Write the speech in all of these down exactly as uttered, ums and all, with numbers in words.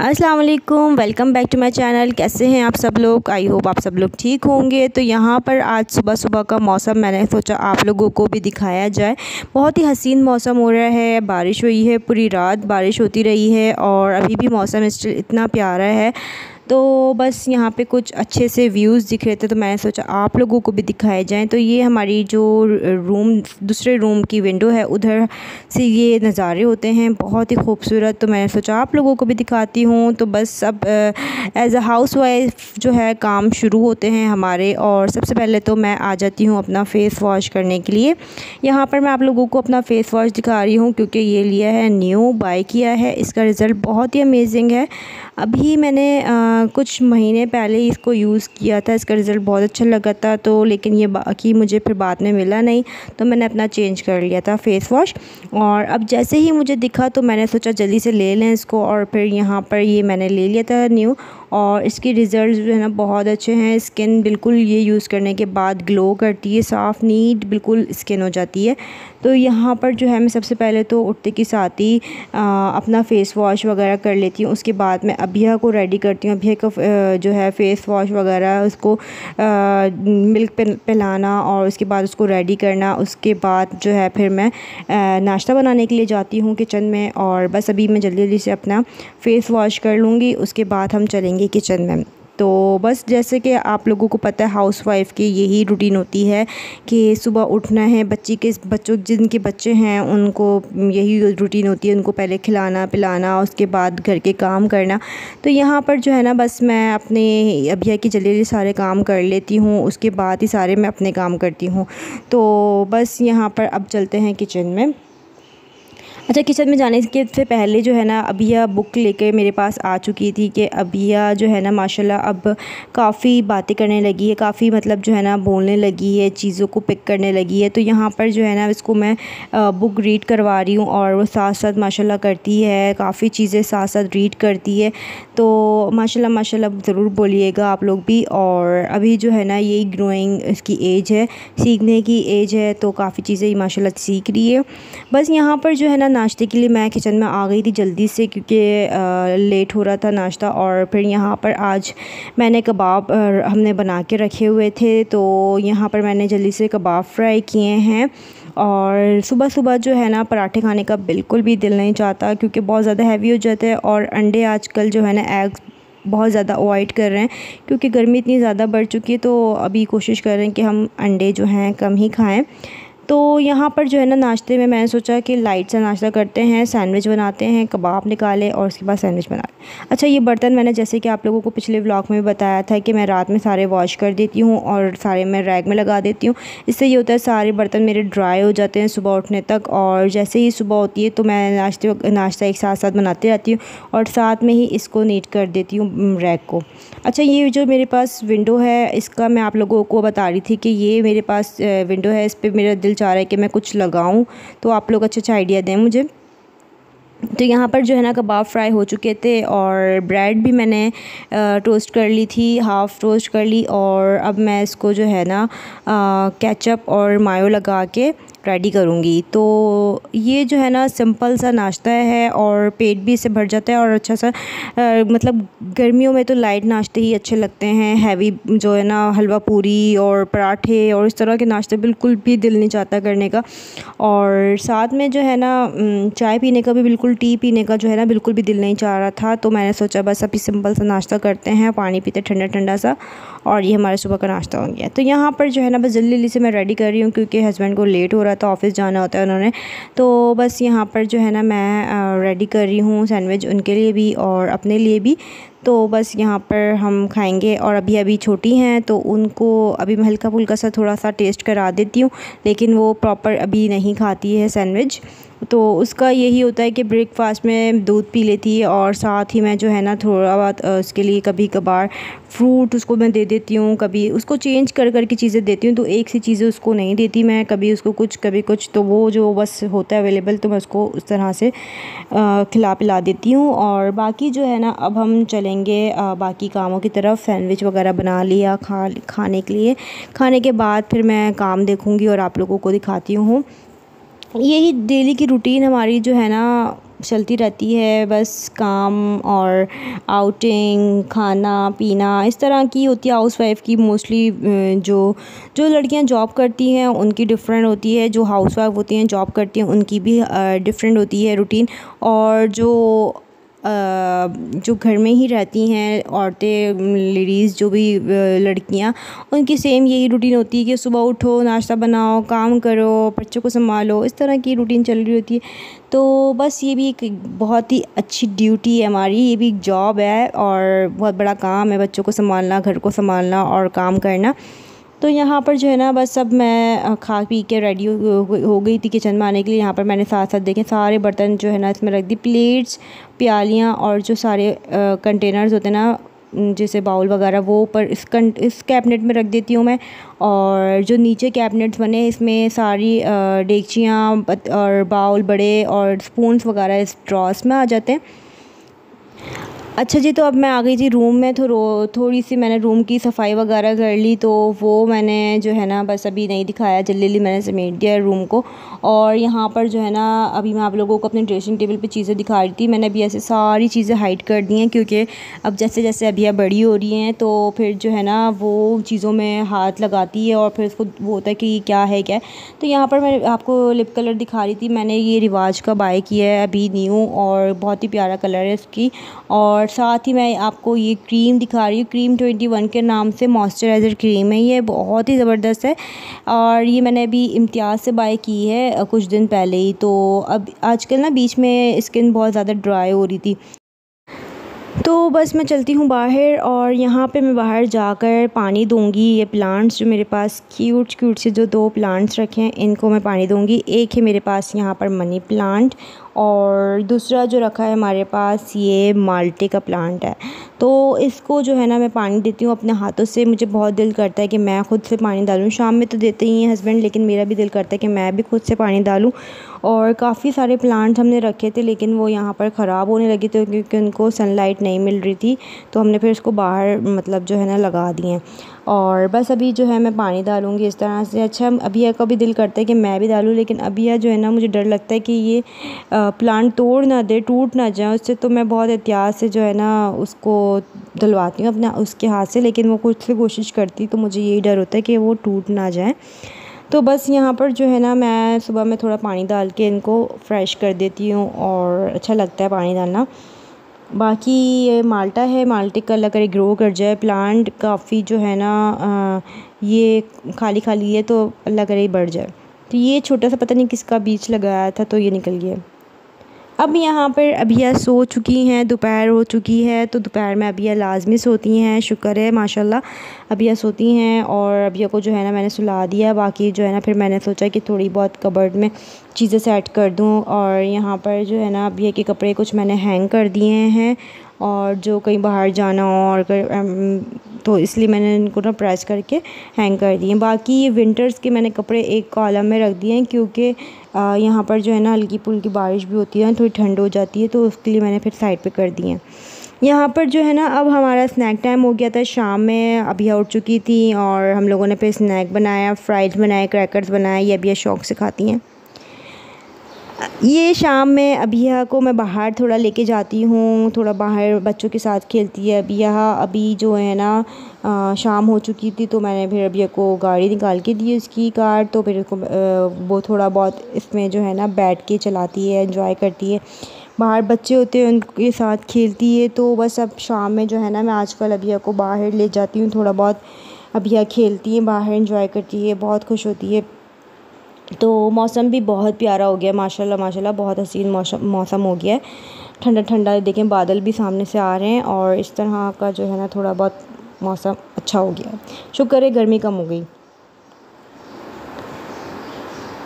अस्सलाम वालेकुम, welcome back to my channel. कैसे हैं आप सब लोग? आई होप आप सब लोग ठीक होंगे। तो यहाँ पर आज सुबह सुबह का मौसम मैंने सोचा आप लोगों को भी दिखाया जाए। बहुत ही हसीन मौसम हो रहा है। बारिश हुई है, पूरी रात बारिश होती रही है और अभी भी मौसम स्टिल इतना प्यारा है। तो बस यहाँ पे कुछ अच्छे से व्यूज़ दिख रहे थे तो मैंने सोचा आप लोगों को भी दिखाए जाएं। तो ये हमारी जो रूम, दूसरे रूम की विंडो है, उधर से ये नज़ारे होते हैं बहुत ही खूबसूरत। तो मैंने सोचा आप लोगों को भी दिखाती हूँ। तो बस अब एज़ अ हाउस वाइफ जो है काम शुरू होते हैं हमारे। और सबसे पहले तो मैं आ जाती हूँ अपना फ़ेस वॉश करने के लिए। यहाँ पर मैं आप लोगों को अपना फ़ेस वॉश दिखा रही हूँ क्योंकि ये लिया है, न्यू बाय किया है। इसका रिज़ल्ट बहुत ही अमेजिंग है। अभी मैंने कुछ महीने पहले इसको यूज़ किया था, इसका रिज़ल्ट बहुत अच्छा लगा था। तो लेकिन ये बाकी मुझे फिर बाद में मिला नहीं, तो मैंने अपना चेंज कर लिया था फ़ेस वॉश। और अब जैसे ही मुझे दिखा तो मैंने सोचा जल्दी से ले लें इसको। और फिर यहाँ पर ये मैंने ले लिया था न्यू, और इसके रिज़ल्ट जो है ना बहुत अच्छे हैं। स्किन बिल्कुल ये यूज़ करने के बाद ग्लो करती है, साफ़ नीट बिल्कुल स्किन हो जाती है। तो यहाँ पर जो है मैं सबसे पहले तो उठते के साथ ही अपना फ़ेस वॉश वगैरह कर लेती हूँ। उसके बाद मैं अभिया को रेडी करती हूँ। अभिया का जो है फ़ेस वॉश वगैरह, उसको मिल्क पिलाना और उसके बाद उसको रेडी करना। उसके बाद जो है फिर मैं नाश्ता बनाने के लिए जाती हूँ किचन में। और बस अभी मैं जल्दी जल्दी से अपना फ़ेस वॉश कर लूँगी, उसके बाद हम चलेंगे किचन में। तो बस जैसे कि आप लोगों को पता है हाउसवाइफ की यही रूटीन होती है कि सुबह उठना है, बच्ची के बच्चों जिनके बच्चे हैं उनको यही रूटीन होती है, उनको पहले खिलाना पिलाना, उसके बाद घर के काम करना। तो यहाँ पर जो है ना बस मैं अपने अभिया की जल्दी सारे काम कर लेती हूँ, उसके बाद ही सारे मैं अपने काम करती हूँ। तो बस यहाँ पर अब चलते हैं किचन में। अच्छा, किचन में जाने से पहले जो है ना अभिया बुक लेके मेरे पास आ चुकी थी कि अभिया जो है ना माशाल्लाह अब काफ़ी बातें करने लगी है, काफ़ी मतलब जो है ना बोलने लगी है, चीज़ों को पिक करने लगी है। तो यहाँ पर जो है ना इसको मैं बुक रीड करवा रही हूँ और वो साथ साथ माशाल्लाह करती है, काफ़ी चीज़ें साथ साथ रीड करती है। तो माशाल्लाह माशाल्लाह ज़रूर बोलिएगा आप लोग भी। और अभी जो है ना यही ग्रोइंग इसकी एज है, सीखने की एज है, तो काफ़ी चीज़ें माशाल्लाह सीख रही है। बस यहाँ पर जो है ना नाश्ते के लिए मैं किचन में आ गई थी जल्दी से क्योंकि लेट हो रहा था नाश्ता। और फिर यहाँ पर आज मैंने कबाब हमने बना के रखे हुए थे, तो यहाँ पर मैंने जल्दी से कबाब फ्राई किए हैं। और सुबह सुबह जो है ना पराठे खाने का बिल्कुल भी दिल नहीं चाहता क्योंकि बहुत ज़्यादा हैवी हो जाते हैं। और अंडे आजकल जो है ना एग्स बहुत ज़्यादा अवॉइड कर रहे हैं क्योंकि गर्मी इतनी ज़्यादा बढ़ चुकी है। तो अभी कोशिश कर रहे हैं कि हम अंडे जो हैं कम ही खाएँ। तो यहाँ पर जो है ना नाश्ते में मैंने सोचा कि लाइट सा नाश्ता करते हैं, सैंडविच बनाते हैं, कबाब निकाले और उसके बाद सैंडविच बना लें। अच्छा, ये बर्तन मैंने जैसे कि आप लोगों को पिछले व्लॉग में भी बताया था कि मैं रात में सारे वॉश कर देती हूँ और सारे मैं रैग में लगा देती हूँ। इससे ये होता है सारे बर्तन मेरे ड्राई हो जाते हैं सुबह उठने तक। और जैसे ही सुबह होती है तो मैं नाश्ते नाश्ता एक साथ साथ बनाती रहती हूँ और साथ में ही इसको नीट कर देती हूँ रैग को। अच्छा, ये जो मेरे पास विंडो है इसका मैं आप लोगों को बता रही थी कि ये मेरे पास विंडो है, इस पर मेरा दिल चाह रहा है कि मैं कुछ लगाऊं, तो आप लोग अच्छा अच्छा आइडिया दें मुझे। तो यहाँ पर जो है ना कबाब फ्राई हो चुके थे और ब्रेड भी मैंने टोस्ट कर ली थी, हाफ़ टोस्ट कर ली। और अब मैं इसको जो है ना केचप और मायो लगा के रेडी करूँगी। तो ये जो है ना सिंपल सा नाश्ता है और पेट भी इससे भर जाता है। और अच्छा सा आ, मतलब गर्मियों में तो लाइट नाश्ते ही अच्छे लगते हैं। हैवी जो है ना हलवा पूरी और पराठे और इस तरह के नाश्ते बिल्कुल भी दिल नहीं चाहता करने का। और साथ में जो है ना चाय पीने का भी बिल्कुल, टी पीने का जो है ना बिल्कुल भी दिल नहीं चाह रहा था। तो मैंने सोचा बस अभी सिंपल सा नाश्ता करते हैं, पानी पीते ठंडा ठंडा सा, और ये हमारे सुबह का नाश्ता हो गया। तो यहाँ पर जो है ना बस जल्दी जल्दी से मैं रेडी कर रही हूँ क्योंकि हस्बैंड को लेट हो रहा था, ऑफ़िस जाना होता है उन्होंने। तो बस यहाँ पर जो है ना मैं रेडी कर रही हूँ सैंडविच उनके लिए भी और अपने लिए भी। तो बस यहाँ पर हम खाएंगे। और अभी अभी छोटी हैं तो उनको अभी मैं हल्का फुल्का सा थोड़ा सा टेस्ट करा देती हूँ, लेकिन वो प्रॉपर अभी नहीं खाती है सैंडविच। तो उसका यही होता है कि ब्रेकफास्ट में दूध पी लेती है और साथ ही मैं जो है ना थोड़ा बहुत उसके लिए कभी कभार फ्रूट उसको मैं दे देती हूँ, कभी उसको चेंज कर कर के चीज़ें देती हूँ। तो एक सी चीज़ें उसको नहीं देती मैं, कभी उसको कुछ कभी कुछ, तो वो जो बस होता है अवेलेबल तो मैं उसको उस तरह से खिला पिला देती हूँ। और बाकी जो है ना अब हम चलेंगे बाकी कामों की तरफ। सैंडविच वगैरह बना लिया खा खाने के लिए, खाने के बाद फिर मैं काम देखूँगी और आप लोगों को दिखाती हूँ। यही डेली की रूटीन हमारी जो है ना चलती रहती है, बस काम और आउटिंग, खाना पीना इस तरह की होती है हाउस वाइफ की। मोस्टली जो जो लड़कियां जॉब करती हैं उनकी डिफरेंट होती है, जो हाउस वाइफ होती हैं जॉब करती हैं उनकी भी डिफरेंट होती है रूटीन। और जो जो घर में ही रहती हैं औरतें, लेडीज़, जो भी लड़कियां, उनकी सेम यही रूटीन होती है कि सुबह उठो, नाश्ता बनाओ, काम करो, बच्चों को संभालो, इस तरह की रूटीन चल रही होती है। तो बस ये भी एक बहुत ही अच्छी ड्यूटी है हमारी, ये भी एक जॉब है और बहुत बड़ा काम है, बच्चों को संभालना, घर को संभालना और काम करना। तो यहाँ पर जो है ना बस अब मैं खा पी के रेडी हो गई थी किचन में आने के लिए। यहाँ पर मैंने साथ साथ देखे सारे बर्तन जो है ना इसमें रख दी, प्लेट्स, प्यालियाँ और जो सारे कंटेनर्स होते हैं ना जैसे बाउल वगैरह, वो ऊपर इस कं इस कैबिनेट में रख देती हूँ मैं। और जो नीचे कैबिनेट्स बने इसमें सारी डेगचियाँ और बाउल बड़े और स्पून्स वगैरह इस ड्रॉस में आ जाते हैं। अच्छा जी, तो अब मैं आ गई थी रूम में। थोड़ो थोड़ी सी मैंने रूम की सफाई वगैरह कर ली, तो वो मैंने जो है ना बस अभी नहीं दिखाया, जल्दी जल्दी मैंने समेट दिया रूम को। और यहाँ पर जो है ना अभी मैं आप लोगों को अपने ड्रेसिंग टेबल पे चीज़ें दिखा रही थी। मैंने अभी ऐसे सारी चीज़ें हाइड कर दी हैं क्योंकि अब जैसे जैसे अभी अब बड़ी हो रही हैं तो फिर जो है ना वो चीज़ों में हाथ लगाती है और फिर उसको वो होता है कि क्या है क्या है। तो यहाँ पर मैं आपको लिप कलर दिखा रही थी। मैंने ये रिवाज का बाय किया है अभी न्यू, और बहुत ही प्यारा कलर है इसकी। और और साथ ही मैं आपको ये क्रीम दिखा रही हूँ, क्रीम इक्कीस के नाम से मॉइस्चराइज़र क्रीम है, ये बहुत ही ज़बरदस्त है। और ये मैंने अभी इम्तियाज़ से बाय की है कुछ दिन पहले ही। तो अब आजकल ना बीच में स्किन बहुत ज़्यादा ड्राई हो रही थी, तो बस मैं चलती हूँ बाहर और यहाँ पे मैं बाहर जाकर पानी दूँगी। ये प्लांट्स जो मेरे पास क्यूट क्यूट से जो दो प्लांट्स रखे हैं इनको मैं पानी दूँगी। एक है मेरे पास यहाँ पर मनी प्लांट और दूसरा जो रखा है हमारे पास ये माल्टे का प्लांट है। तो इसको जो है ना मैं पानी देती हूँ अपने हाथों से। मुझे बहुत दिल करता है कि मैं ख़ुद से पानी डालूँ, शाम में तो देते ही हैं हस्बैंड, लेकिन मेरा भी दिल करता है कि मैं भी ख़ुद से पानी डालूँ। और काफ़ी सारे प्लांट्स हमने रखे थे लेकिन वो यहाँ पर ख़राब होने लगे थे क्योंकि उनको सनलाइट नहीं मिल रही थी, तो हमने फिर उसको बाहर मतलब जो है ना लगा दिए। और बस अभी जो है मैं पानी डालूँगी इस तरह से। अच्छा, अभी का भी दिल करता है कि मैं भी डालूँ, लेकिन अभी जो है ना मुझे डर लगता है कि ये प्लांट तोड़ ना दे, टूट ना जाए उससे, तो मैं बहुत एहतियात से जो है ना उसको डलवाती हूँ अपना उसके हाथ से, लेकिन वो कुछ से कोशिश करती, तो मुझे यही डर होता है कि वो टूट ना जाए। तो बस यहाँ पर जो है ना मैं सुबह में थोड़ा पानी डाल के इनको फ्रेश कर देती हूँ और अच्छा लगता है पानी डालना। बाकी ये माल्टा है, माल्टे का अल्लाह करे ग्रो कर जाए प्लांट, काफ़ी जो है ना ये खाली खाली है तो अल्लाह करे बढ़ जाए। तो ये छोटा सा पता नहीं किसका बीज लगाया था तो ये निकल गया। अब यहाँ पर अभिया सो चुकी हैं, दोपहर हो चुकी है, तो दोपहर में अभिया लाजमी सोती हैं, शुक्र है माशाल्लाह अभिया सोती हैं। और अभिया को जो है ना मैंने सुला दिया, बाकी जो है ना फिर मैंने सोचा कि थोड़ी बहुत कबर्ड में चीज़ें सेट कर दूं। और यहाँ पर जो है ना अभिया के कपड़े कुछ मैंने हैंग कर दिए हैं, और जो कहीं बाहर जाना हो और कर, तो इसलिए मैंने इनको ना प्रेस करके हैंग कर दिए। बाकी ये विंटर्स के मैंने कपड़े एक कॉलम में रख दिए हैं क्योंकि यहाँ पर जो है ना हल्की फुल्की बारिश भी होती है, थोड़ी ठंड हो जाती है, तो उसके लिए मैंने फिर साइड पे कर दिए हैं। यहाँ पर जो है ना अब हमारा स्नैक टाइम हो गया था शाम में, अभिया उठ चुकी थी और हम लोगों ने फिर स्नैक बनाया, फ्राइज़ बनाए, क्रैकर्स बनाए, ये अभिया शौक़ से खाती हैं। ये शाम में अभिया को मैं बाहर थोड़ा लेके जाती हूँ, थोड़ा बाहर बच्चों के साथ खेलती है अभिया। अभी जो है ना आ, शाम हो चुकी थी तो मैंने फिर अभिया को गाड़ी निकाल के दी उसकी कार, तो फिर उसको वो थोड़ा बहुत इसमें जो है ना बैठ के चलाती है, एंजॉय करती है, बाहर बच्चे होते हैं उनके साथ खेलती है। तो बस अब शाम में जो है ना मैं आजकल अभिया को बाहर ले जाती हूँ, थोड़ा बहुत अभिया खेलती है बाहर, एंजॉय करती है, बहुत खुश होती है। तो मौसम भी बहुत प्यारा हो गया माशाल्लाह माशाल्लाह, बहुत हसीन मौसम मौसम हो गया है, ठंडा ठंडा, देखें बादल भी सामने से आ रहे हैं और इस तरह का जो है ना थोड़ा बहुत मौसम अच्छा हो गया है, शुक्र है गर्मी कम हो गई।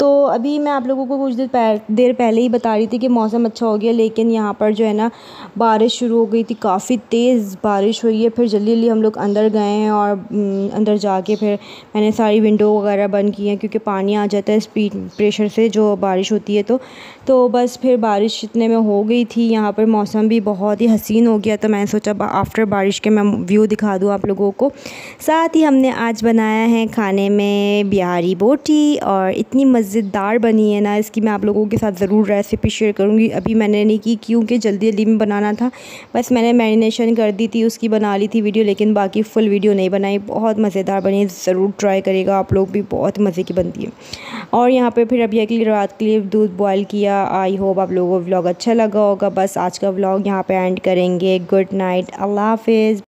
तो अभी मैं आप लोगों को कुछ देर देर पहले ही बता रही थी कि मौसम अच्छा हो गया, लेकिन यहाँ पर जो है ना बारिश शुरू हो गई थी, काफ़ी तेज़ बारिश हुई है। फिर जल्दी जल्दी हम लोग अंदर गए हैं और अंदर जाके फिर मैंने सारी विंडो वगैरह बंद की हैं क्योंकि पानी आ जाता है स्पीड प्रेशर से जो बारिश होती है। तो तो बस फिर बारिश इतने में हो गई थी, यहाँ पर मौसम भी बहुत ही हसीन हो गया, तो मैंने सोचा आफ्टर बारिश के मैं व्यू दिखा दूँ आप लोगों को। साथ ही हमने आज बनाया है खाने में बिहारी बोटी और इतनी मज़े मज़ेदार बनी है ना, इसकी मैं आप लोगों के साथ ज़रूर रेसिपी शेयर करूँगी। अभी मैंने नहीं की क्योंकि जल्दी जल्दी में बनाना था, बस मैंने मैरिनेशन कर दी थी, उसकी बना ली थी वीडियो, लेकिन बाकी फुल वीडियो नहीं बनाई। बहुत मज़ेदार बनी, ज़रूर ट्राई करिएगा आप लोग भी, बहुत मज़े की बनती है। और यहाँ पर फिर अभी अगली रात के लिए दूध बॉयल किया। आई होप आप लोगों को व्लॉग अच्छा लगा होगा। बस आज का व्लॉग यहाँ पर एंड करेंगे। गुड नाइट, अल्लाह हाफिज़।